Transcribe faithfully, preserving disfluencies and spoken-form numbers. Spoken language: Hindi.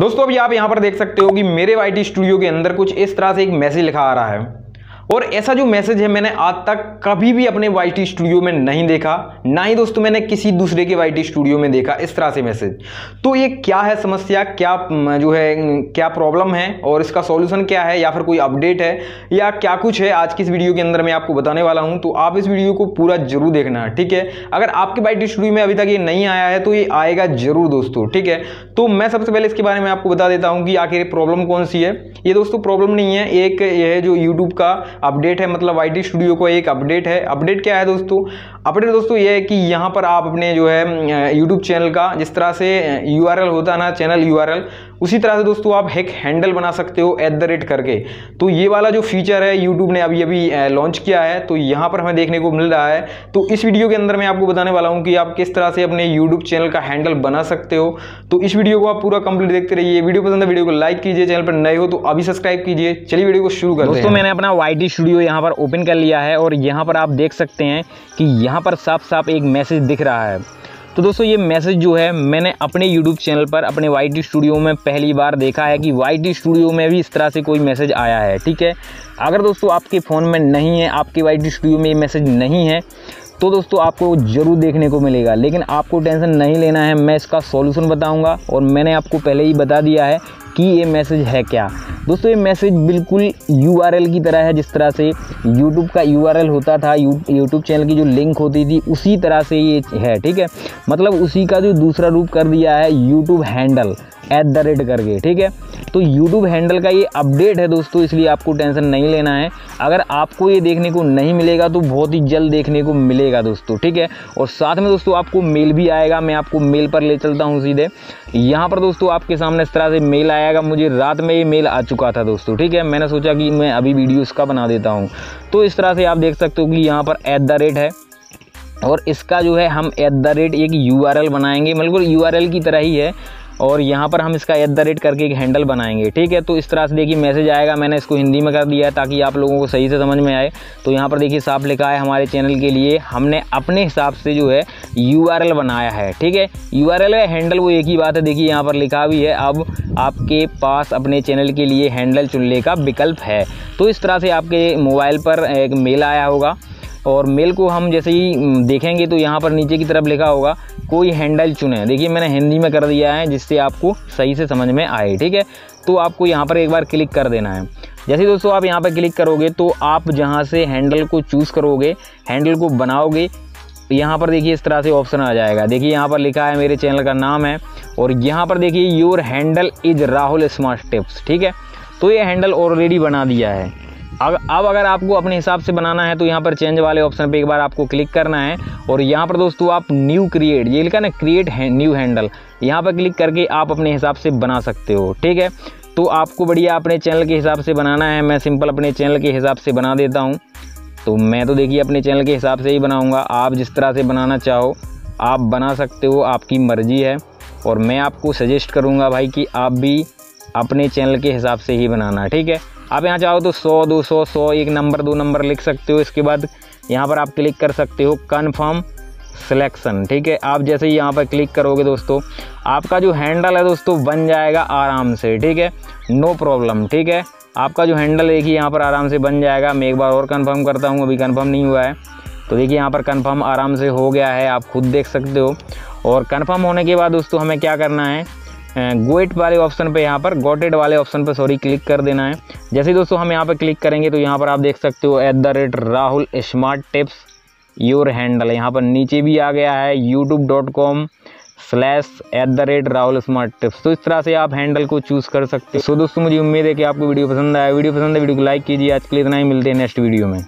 दोस्तों अभी आप यहाँ पर देख सकते हो कि मेरे वाई टी स्टूडियो के अंदर कुछ इस तरह से एक मैसेज लिखा आ रहा है, और ऐसा जो मैसेज है मैंने आज तक कभी भी अपने वाई टी स्टूडियो में नहीं देखा, ना ही दोस्तों मैंने किसी दूसरे के वाई टी स्टूडियो में देखा इस तरह से मैसेज। तो ये क्या है समस्या, क्या जो है क्या प्रॉब्लम है और इसका सॉल्यूशन क्या है, या फिर कोई अपडेट है या क्या कुछ है, आज की इस वीडियो के अंदर मैं आपको बताने वाला हूँ। तो आप इस वीडियो को पूरा जरूर देखना, ठीक है। अगर आपके वाई टी स्टूडियो में अभी तक ये नहीं आया है तो ये आएगा जरूर दोस्तों, ठीक है। तो मैं सबसे पहले इसके बारे में आपको बता देता हूँ कि आखिर प्रॉब्लम कौन सी है। ये दोस्तों प्रॉब्लम नहीं है, एक ये है जो यूट्यूब का अपडेट है, मतलब वाई टी स्टूडियो को एक अपडेट है। अपडेट क्या है दोस्तों, अपडेट दोस्तों ये है कि यहाँ पर आप अपने जो है यूट्यूब चैनल का जिस तरह से यूआरएल होता है ना, चैनल यूआरएल, उसी तरह से दोस्तों आप हैक हैंडल बना सकते हो एट द रेट करके। तो ये वाला जो फीचर है यूट्यूब ने अभी अभी लॉन्च किया है, तो यहाँ पर हमें देखने को मिल रहा है। तो इस वीडियो के अंदर मैं आपको बताने वाला हूँ कि आप किस तरह से अपने यूट्यूब चैनल का हैंडल बना सकते हो। तो इस वीडियो को आप पूरा कंप्लीट देखते रहिए। वीडियो पसंद है वीडियो को लाइक कीजिए, चैनल पर नए हो तो अभी सब्सक्राइब कीजिए। चलिए वीडियो को शुरू करते हैं। दोस्तों मैंने अपना वाई टी स्टूडियो यहाँ पर ओपन कर लिया है, और यहाँ पर आप देख सकते हैं कि यहाँ पर साफ साफ एक मैसेज दिख रहा है। तो दोस्तों ये मैसेज जो है मैंने अपने यूट्यूब चैनल पर अपने वाई टी स्टूडियो में पहली बार देखा है कि वाई टी स्टूडियो में भी इस तरह से कोई मैसेज आया है, ठीक है। अगर दोस्तों आपके फ़ोन में नहीं है, आपके वाई टी स्टूडियो में ये मैसेज नहीं है, तो दोस्तों आपको ज़रूर देखने को मिलेगा, लेकिन आपको टेंशन नहीं लेना है। मैं इसका सॉल्यूशन बताऊंगा, और मैंने आपको पहले ही बता दिया है कि ये मैसेज है क्या। दोस्तों ये मैसेज बिल्कुल यूआरएल की तरह है, जिस तरह से यूट्यूब का यूआरएल होता था, यूट्यूब चैनल की जो लिंक होती थी उसी तरह से ये है, ठीक है। मतलब उसी का जो दूसरा रूप कर दिया है YouTube handle at the rate करके, ठीक है। तो यूट्यूब हैंडल का ये अपडेट है दोस्तों, इसलिए आपको टेंशन नहीं लेना है। अगर आपको ये देखने को नहीं मिलेगा तो बहुत ही जल्द देखने को मिलेगा दोस्तों, ठीक है। और साथ में दोस्तों आपको मेल भी आएगा, मैं आपको मेल पर ले चलता हूँ सीधे। यहाँ पर दोस्तों आपके सामने इस तरह से मेल आएगा, मुझे रात में ये मेल आ चुका था दोस्तों, ठीक है। मैंने सोचा कि मैं अभी वीडियो इसका बना देता हूँ। तो इस तरह से आप देख सकते हो कि यहाँ पर एट द रेट है, और इसका जो है हम एट द रेट एक यू आर एल बनाएंगे, बिल्कुल यू आर एल की तरह ही है, और यहाँ पर हम इसका एट द रेट करके एक हैंडल बनाएंगे, ठीक है। तो इस तरह से देखिए मैसेज आएगा। मैंने इसको हिंदी में कर दिया है ताकि आप लोगों को सही से समझ में आए। तो यहाँ पर देखिए साफ लिखा है, हमारे चैनल के लिए हमने अपने हिसाब से जो है यू आर एल बनाया है, ठीक है। यू आर एल है हैंडल वो एक ही बात है। देखिए यहाँ पर लिखा भी है, अब आपके पास अपने चैनल के लिए हैंडल चुनने का विकल्प है। तो इस तरह से आपके मोबाइल पर एक मेल आया होगा, और मेल को हम जैसे ही देखेंगे तो यहाँ पर नीचे की तरफ लिखा होगा कोई हैंडल चुने। देखिए मैंने हिंदी में कर दिया है जिससे आपको सही से समझ में आए, ठीक है। तो आपको यहाँ पर एक बार क्लिक कर देना है। जैसे दोस्तों आप यहाँ पर क्लिक करोगे तो आप जहाँ से हैंडल को चूज़ करोगे, हैंडल को बनाओगे, यहाँ पर देखिए इस तरह से ऑप्शन आ जाएगा। देखिए यहाँ पर लिखा है मेरे चैनल का नाम है, और यहाँ पर देखिए your handle is Rahul smart tips, ठीक है। तो ये हैंडल ऑलरेडी बना दिया है। अब अब अगर आपको अपने हिसाब से बनाना है तो यहाँ पर चेंज वाले ऑप्शन पे एक बार आपको क्लिक करना है, और यहाँ पर दोस्तों आप न्यू क्रिएट, ये लिखा ना क्रिएट न्यू हैंडल, यहाँ पर क्लिक करके आप अपने हिसाब से बना सकते हो, ठीक है। तो आपको बढ़िया अपने चैनल के हिसाब से बनाना है। मैं सिंपल अपने चैनल के हिसाब से बना देता हूँ। तो मैं तो देखिए अपने चैनल के हिसाब से ही बनाऊँगा, आप जिस तरह से बनाना चाहो आप बना सकते हो, आपकी मर्ज़ी है। और मैं आपको सजेस्ट करूँगा भाई कि आप भी अपने चैनल के हिसाब से ही बनाना, ठीक है। आप यहाँ चाहो तो सौ दो सौ सौ एक नंबर दो नंबर लिख सकते हो। इसके बाद यहाँ पर आप क्लिक कर सकते हो कन्फर्म सिलेक्शन, ठीक है। आप जैसे ही यहाँ पर क्लिक करोगे दोस्तों आपका जो हैंडल है दोस्तों बन जाएगा आराम से, ठीक है, नो प्रॉब्लम, ठीक है। आपका जो हैंडल देखिए यहाँ पर आराम से बन जाएगा। मैं एक बार और कन्फर्म करता हूँ, अभी कन्फर्म नहीं हुआ है। तो देखिए यहाँ पर कन्फर्म आराम से हो गया है, आप खुद देख सकते हो। और कन्फर्म होने के बाद दोस्तों हमें क्या करना है, गोइट वाले ऑप्शन पे यहाँ पर गोटेड वाले ऑप्शन पे सॉरी क्लिक कर देना है। जैसे दोस्तों हम यहाँ पर क्लिक करेंगे तो यहाँ पर आप देख सकते हो at the rate Rahul smart tips your handle, यहाँ पर नीचे भी आ गया है YouTube dot com slash at the rate Rahul smart tips. तो इस तरह से आप हैंडल को चूज़ कर सकते हो। सो दोस्तों मुझे उम्मीद है कि आपको वीडियो पसंद आया। वीडियो पसंद है वीडियो को लाइक कीजिए। आज के लिए इतना ही, मिलते हैं नेक्स्ट वीडियो में।